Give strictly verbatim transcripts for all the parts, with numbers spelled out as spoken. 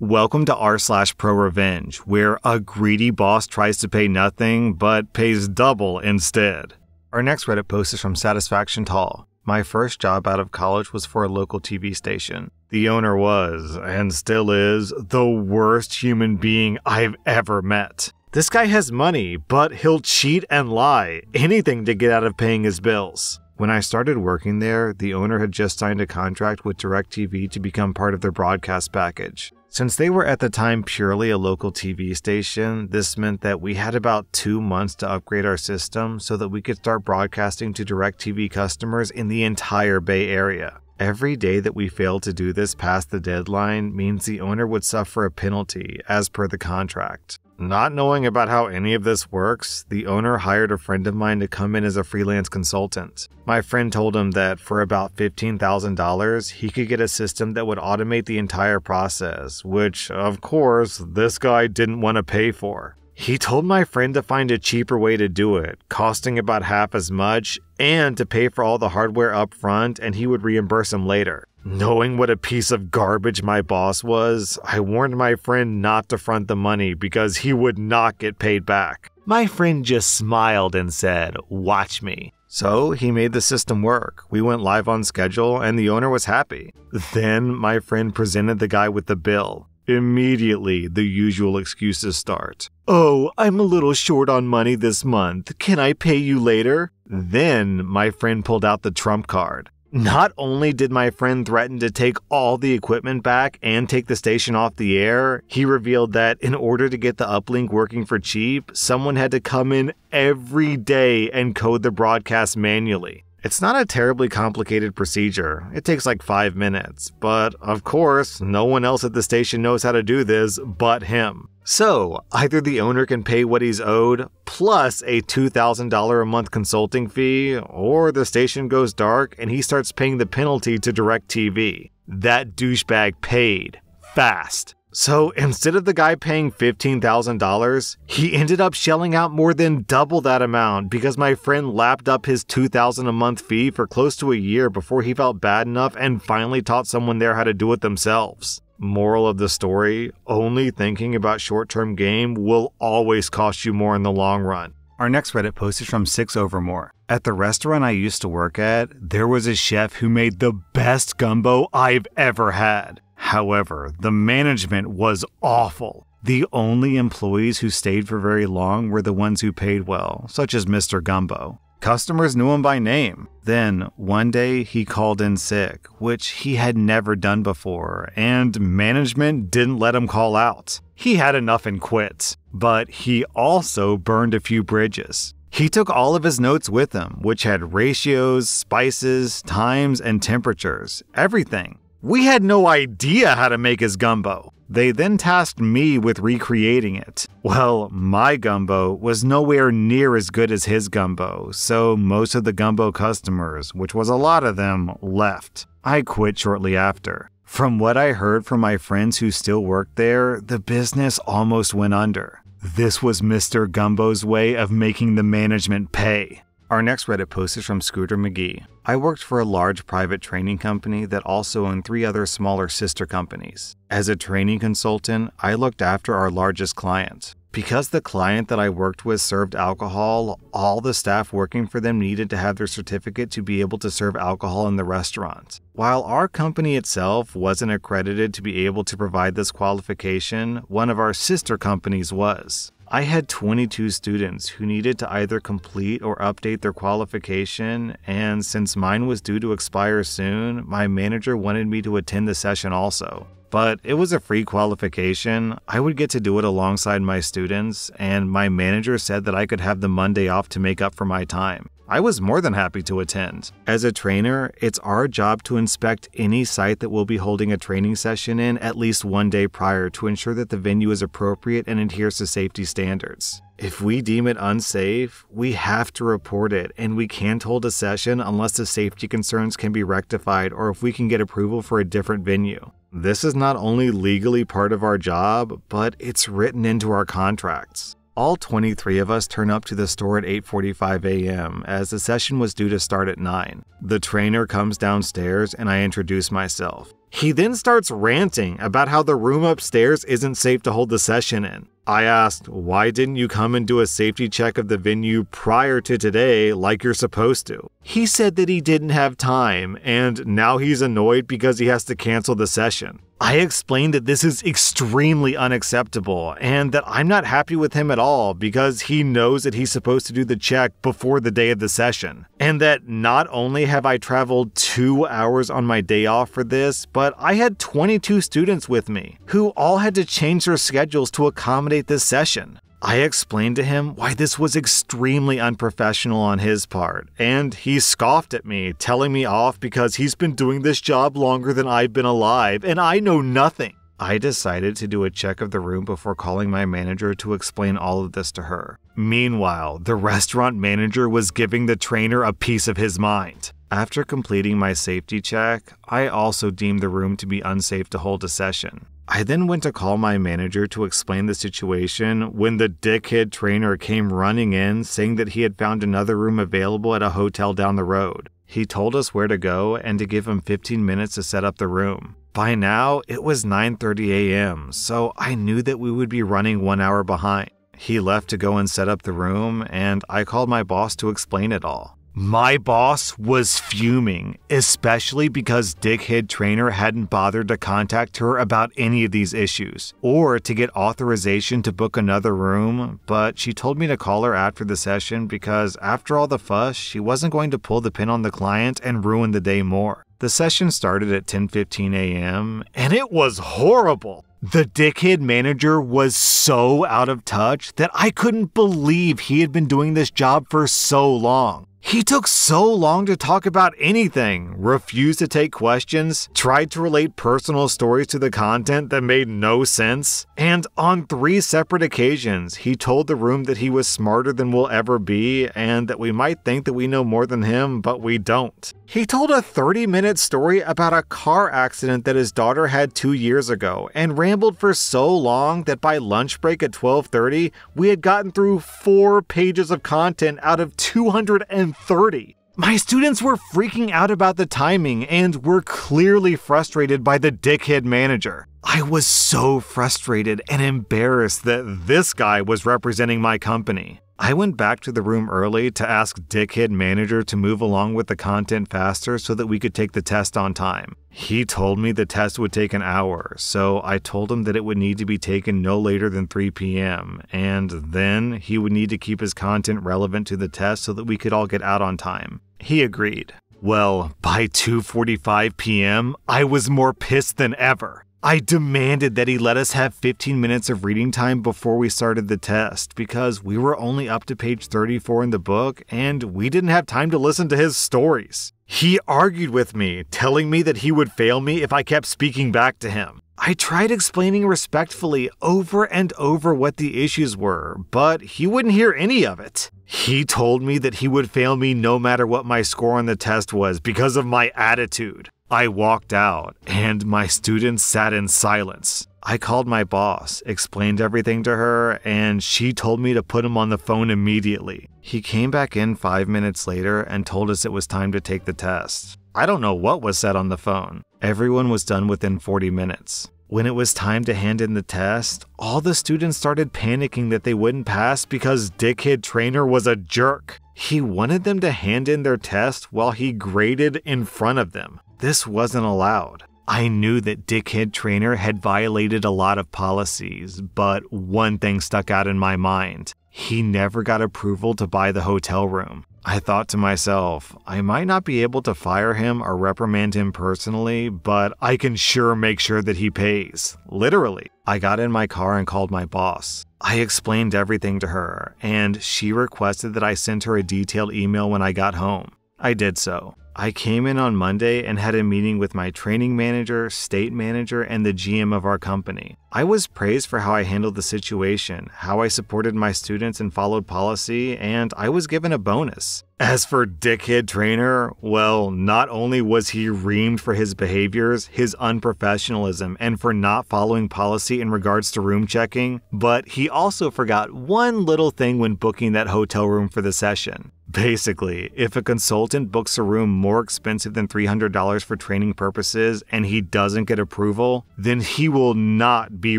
Welcome to r slash Prorevenge, where a greedy boss tries to pay nothing but pays double instead. Our next Reddit post is from Satisfaction Tall. My first job out of college was for a local T V station. The owner was, and still is, the worst human being I've ever met. This guy has money, but he'll cheat and lie, anything to get out of paying his bills. When I started working there, the owner had just signed a contract with DirecTV to become part of their broadcast package. Since they were at the time purely a local T V station, this meant that we had about two months to upgrade our system so that we could start broadcasting to DirecTV customers in the entire Bay Area. Every day that we failed to do this past the deadline means the owner would suffer a penalty, as per the contract. Not knowing about how any of this works, the owner hired a friend of mine to come in as a freelance consultant. My friend told him that for about fifteen thousand dollars, he could get a system that would automate the entire process, which, of course, this guy didn't want to pay for. He told my friend to find a cheaper way to do it, costing about half as much, and to pay for all the hardware up front and he would reimburse him later. Knowing what a piece of garbage my boss was, I warned my friend not to front the money because he would not get paid back. My friend just smiled and said, "Watch me." So he made the system work. We went live on schedule and the owner was happy. Then my friend presented the guy with the bill. Immediately, the usual excuses start. "Oh, I'm a little short on money this month. Can I pay you later?" Then my friend pulled out the Trump card. Not only did my friend threaten to take all the equipment back and take the station off the air, he revealed that in order to get the uplink working for cheap, someone had to come in every day and code the broadcast manually. It's not a terribly complicated procedure. It takes like five minutes, but of course, no one else at the station knows how to do this but him. So, either the owner can pay what he's owed, plus a two thousand dollars a month consulting fee, or the station goes dark and he starts paying the penalty to DirecTV. That douchebag paid. Fast. So, instead of the guy paying fifteen thousand dollars, he ended up shelling out more than double that amount because my friend lapped up his two thousand dollars a month fee for close to a year before he felt bad enough and finally taught someone there how to do it themselves. Moral of the story, only thinking about short-term gain will always cost you more in the long run. Our next Reddit post is from Six Overmore. At the restaurant I used to work at, there was a chef who made the best gumbo I've ever had. However, the management was awful. The only employees who stayed for very long were the ones who paid well, such as Mister Gumbo. Customers knew him by name. Then, one day, he called in sick, which he had never done before, and management didn't let him call out. He had enough and quit. But he also burned a few bridges. He took all of his notes with him, which had ratios, spices, times, and temperatures. Everything. We had no idea how to make his gumbo. They then tasked me with recreating it. Well, my gumbo was nowhere near as good as his gumbo, so most of the gumbo customers, which was a lot of them, left. I quit shortly after. From what I heard from my friends who still worked there, the business almost went under. This was Mister Gumbo's way of making the management pay. Our next Reddit post is from Scooter McGee. I worked for a large private training company that also owned three other smaller sister companies. As a training consultant, I looked after our largest client. Because the client that I worked with served alcohol, all the staff working for them needed to have their certificate to be able to serve alcohol in the restaurant. While our company itself wasn't accredited to be able to provide this qualification, one of our sister companies was. I had twenty-two students who needed to either complete or update their qualification, and since mine was due to expire soon, my manager wanted me to attend the session also. But it was a free qualification. I would get to do it alongside my students, and my manager said that I could have the Monday off to make up for my time. I was more than happy to attend. As a trainer, it's our job to inspect any site that we'll be holding a training session in at least one day prior to ensure that the venue is appropriate and adheres to safety standards. If we deem it unsafe, we have to report it, and we can't hold a session unless the safety concerns can be rectified or if we can get approval for a different venue. This is not only legally part of our job, but it's written into our contracts. All twenty-three of us turn up to the store at eight forty-five a m as the session was due to start at nine. The trainer comes downstairs and I introduce myself. He then starts ranting about how the room upstairs isn't safe to hold the session in. I asked, why didn't you come and do a safety check of the venue prior to today like you're supposed to? He said that he didn't have time, and now he's annoyed because he has to cancel the session. I explained that this is extremely unacceptable and that I'm not happy with him at all because he knows that he's supposed to do the check before the day of the session, and that not only have I traveled two hours on my day off for this, but I had twenty-two students with me who all had to change their schedules to accommodate this session. I explained to him why this was extremely unprofessional on his part, and he scoffed at me, telling me off because he's been doing this job longer than I've been alive, and I know nothing. I decided to do a check of the room before calling my manager to explain all of this to her. Meanwhile, the restaurant manager was giving the trainer a piece of his mind. After completing my safety check, I also deemed the room to be unsafe to hold a session. I then went to call my manager to explain the situation when the dickhead trainer came running in saying that he had found another room available at a hotel down the road. He told us where to go and to give him fifteen minutes to set up the room. By now, it was nine thirty a m, so I knew that we would be running one hour behind. He left to go and set up the room, and I called my boss to explain it all. My boss was fuming, especially because dickhead trainer hadn't bothered to contact her about any of these issues, or to get authorization to book another room, but she told me to call her after the session because after all the fuss, she wasn't going to pull the pin on the client and ruin the day more. The session started at ten fifteen a m, and it was horrible! The dickhead manager was so out of touch that I couldn't believe he had been doing this job for so long. He took so long to talk about anything, refused to take questions, tried to relate personal stories to the content that made no sense, and on three separate occasions, he told the room that he was smarter than we'll ever be and that we might think that we know more than him, but we don't. He told a thirty-minute story about a car accident that his daughter had two years ago and rambled for so long that by lunch break at twelve thirty, we had gotten through four pages of content out of two hundred thirty. My students were freaking out about the timing and were clearly frustrated by the dickhead manager. I was so frustrated and embarrassed that this guy was representing my company. I went back to the room early to ask dickhead manager to move along with the content faster so that we could take the test on time. He told me the test would take an hour, so I told him that it would need to be taken no later than three p m, and then he would need to keep his content relevant to the test so that we could all get out on time. He agreed. Well, by two forty-five p m, I was more pissed than ever. I demanded that he let us have fifteen minutes of reading time before we started the test because we were only up to page thirty-four in the book and we didn't have time to listen to his stories. He argued with me, telling me that he would fail me if I kept speaking back to him. I tried explaining respectfully over and over what the issues were, but he wouldn't hear any of it. He told me that he would fail me no matter what my score on the test was because of my attitude. I walked out, and my students sat in silence. I called my boss, explained everything to her, and she told me to put him on the phone immediately. He came back in five minutes later and told us it was time to take the test. I don't know what was said on the phone. Everyone was done within forty minutes. When it was time to hand in the test, all the students started panicking that they wouldn't pass because dickhead trainer was a jerk. He wanted them to hand in their test while he graded in front of them. This wasn't allowed. I knew that dickhead trainer had violated a lot of policies, but one thing stuck out in my mind. He never got approval to buy the hotel room. I thought to myself, I might not be able to fire him or reprimand him personally, but I can sure make sure that he pays. Literally. I got in my car and called my boss. I explained everything to her, and she requested that I send her a detailed email when I got home. I did so. I came in on Monday and had a meeting with my training manager, state manager, and the G M of our company. I was praised for how I handled the situation, how I supported my students and followed policy, and I was given a bonus. As for dickhead trainer, well, not only was he reamed for his behaviors, his unprofessionalism, and for not following policy in regards to room checking, but he also forgot one little thing when booking that hotel room for the session. Basically, if a consultant books a room more expensive than three hundred dollars for training purposes and he doesn't get approval, then he will not be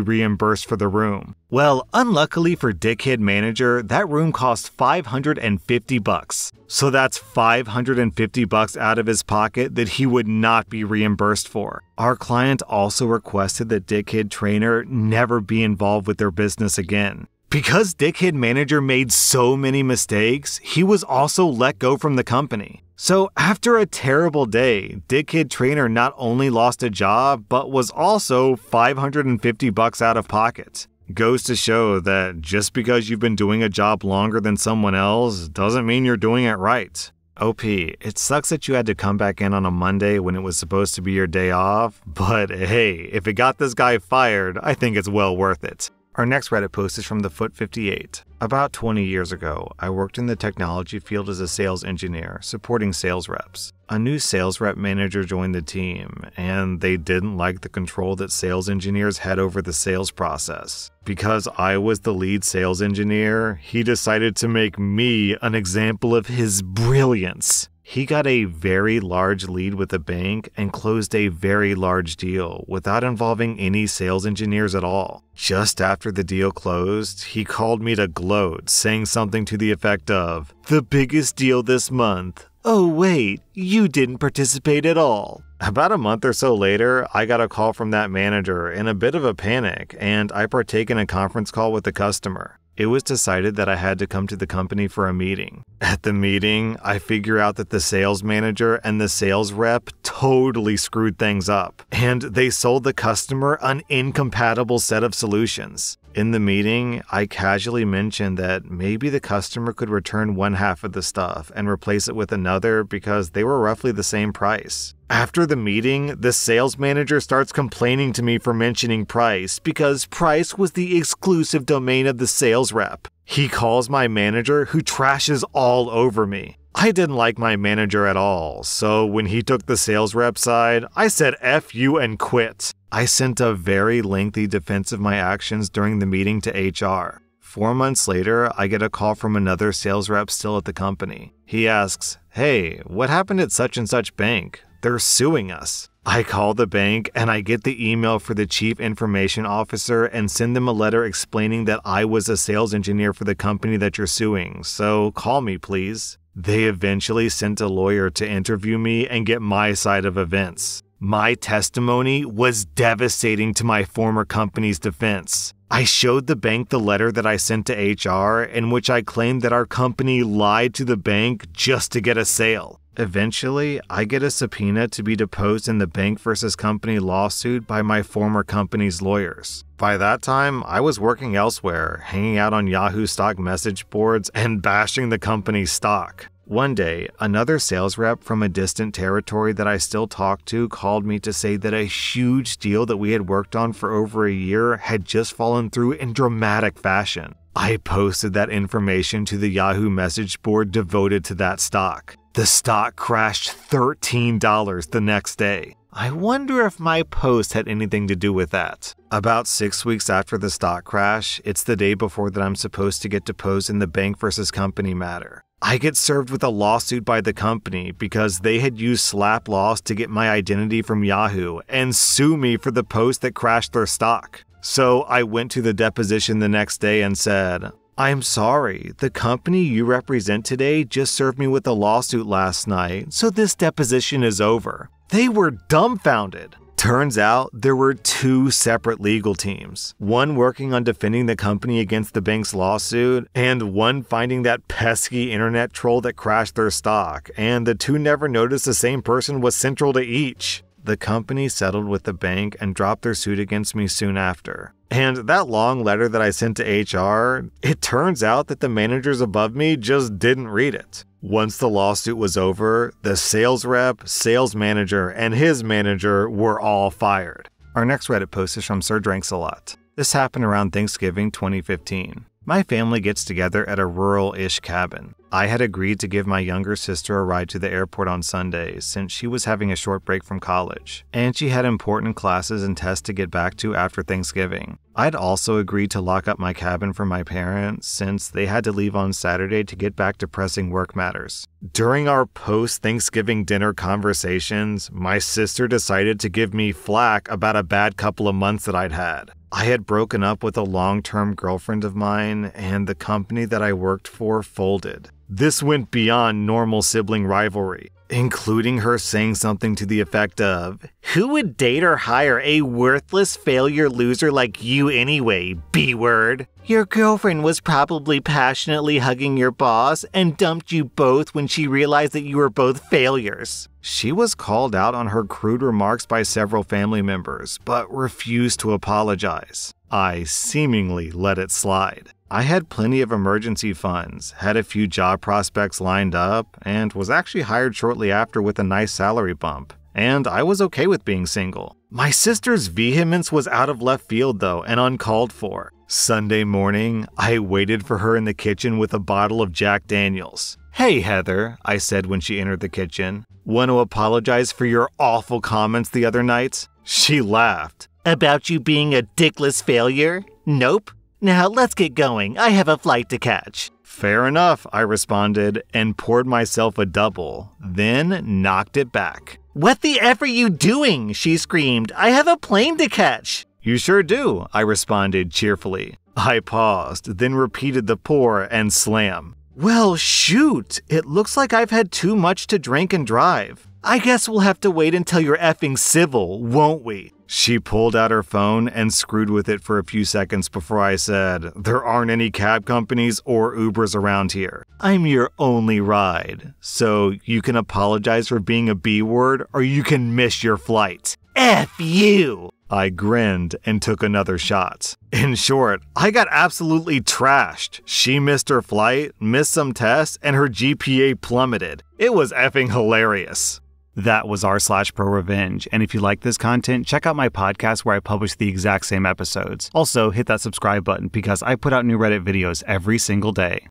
reimbursed for the room. Well, unluckily for dickhead manager, that room cost five hundred fifty bucks. So that's five hundred fifty bucks out of his pocket that he would not be reimbursed for. Our client also requested that dickhead trainer never be involved with their business again. Because dickhead manager made so many mistakes, he was also let go from the company. So after a terrible day, dickhead trainer not only lost a job, but was also five hundred fifty bucks out of pocket. Goes to show that just because you've been doing a job longer than someone else doesn't mean you're doing it right. O P, it sucks that you had to come back in on a Monday when it was supposed to be your day off, but hey, if it got this guy fired, I think it's well worth it. Our next Reddit post is from the Foot fifty-eight. About twenty years ago, I worked in the technology field as a sales engineer, supporting sales reps. A new sales rep manager joined the team, and they didn't like the control that sales engineers had over the sales process. Because I was the lead sales engineer, he decided to make me an example of his brilliance. He got a very large lead with a bank and closed a very large deal without involving any sales engineers at all. Just after the deal closed, he called me to gloat, saying something to the effect of, "The biggest deal this month. Oh wait, you didn't participate at all." About a month or so later, I got a call from that manager in a bit of a panic, and I partake in a conference call with the customer. It was decided that I had to come to the company for a meeting. At the meeting, I figure out that the sales manager and the sales rep totally screwed things up, and they sold the customer an incompatible set of solutions. In the meeting, I casually mentioned that maybe the customer could return one half of the stuff and replace it with another because they were roughly the same price. After the meeting, the sales manager starts complaining to me for mentioning price because price was the exclusive domain of the sales rep. He calls my manager, who trashes all over me. I didn't like my manager at all, so when he took the sales rep side, I said F you and quit. I sent a very lengthy defense of my actions during the meeting to H R. Four months later, I get a call from another sales rep still at the company. He asks, "Hey, what happened at such and such bank? They're suing us." I call the bank and I get the email for the chief information officer and send them a letter explaining that I was a sales engineer for the company that you're suing, so call me please. They eventually sent a lawyer to interview me and get my side of events. My testimony was devastating to my former company's defense. I showed the bank the letter that I sent to H R in which I claimed that our company lied to the bank just to get a sale. Eventually, I get a subpoena to be deposed in the bank versus company lawsuit by my former company's lawyers. By that time, I was working elsewhere, hanging out on Yahoo stock message boards and bashing the company's stock. One day, another sales rep from a distant territory that I still talk to called me to say that a huge deal that we had worked on for over a year had just fallen through in dramatic fashion. I posted that information to the Yahoo message board devoted to that stock. The stock crashed thirteen dollars the next day. I wonder if my post had anything to do with that. About six weeks after the stock crash, it's the day before that I'm supposed to get deposed in the bank versus company matter. I get served with a lawsuit by the company because they had used SLAPP laws to get my identity from Yahoo and sue me for the post that crashed their stock. So I went to the deposition the next day and said, "I'm sorry, the company you represent today just served me with a lawsuit last night, so this deposition is over." They were dumbfounded. Turns out there were two separate legal teams, one working on defending the company against the bank's lawsuit, and one finding that pesky internet troll that crashed their stock, and the two never noticed the same person was central to each. The company settled with the bank and dropped their suit against me soon after. And that long letter that I sent to H R, it turns out that the managers above me just didn't read it. Once the lawsuit was over, the sales rep, sales manager, and his manager were all fired. Our next Reddit post is from Sir Drinks-A-Lot. This happened around Thanksgiving twenty fifteen. My family gets together at a rural-ish cabin. I had agreed to give my younger sister a ride to the airport on Sundays since she was having a short break from college, and she had important classes and tests to get back to after Thanksgiving. I'd also agreed to lock up my cabin for my parents since they had to leave on Saturday to get back to pressing work matters. During our post-Thanksgiving dinner conversations, my sister decided to give me flack about a bad couple of months that I'd had. I had broken up with a long-term girlfriend of mine, and the company that I worked for folded. This went beyond normal sibling rivalry, including her saying something to the effect of, "Who would date or hire a worthless failure loser like you anyway, B-word? Your girlfriend was probably passionately hugging your boss and dumped you both when she realized that you were both failures." She was called out on her crude remarks by several family members, but refused to apologize. I seemingly let it slide. I had plenty of emergency funds, had a few job prospects lined up, and was actually hired shortly after with a nice salary bump. And I was okay with being single. My sister's vehemence was out of left field though, and uncalled for. Sunday morning, I waited for her in the kitchen with a bottle of Jack Daniels. "Hey Heather," I said when she entered the kitchen. "Want to apologize for your awful comments the other night?" She laughed. "About you being a dickless failure? Nope. Now let's get going, I have a flight to catch." Fair enough, I responded, and poured myself a double, then knocked it back. "What the F are you doing?" she screamed. "I have a plane to catch." "You sure do," I responded cheerfully. I paused, then repeated the pour and slam. "Well, shoot, it looks like I've had too much to drink and drive. I guess we'll have to wait until you're effing civil, won't we?" She pulled out her phone and screwed with it for a few seconds before I said, "There aren't any cab companies or Ubers around here. I'm your only ride, so you can apologize for being a B-word or you can miss your flight. F you!" I grinned and took another shot. In short, I got absolutely trashed. She missed her flight, missed some tests, and her G P A plummeted. It was effing hilarious. That was r slash Prorevenge, and if you like this content, check out my podcast where I publish the exact same episodes. Also, hit that subscribe button because I put out new Reddit videos every single day.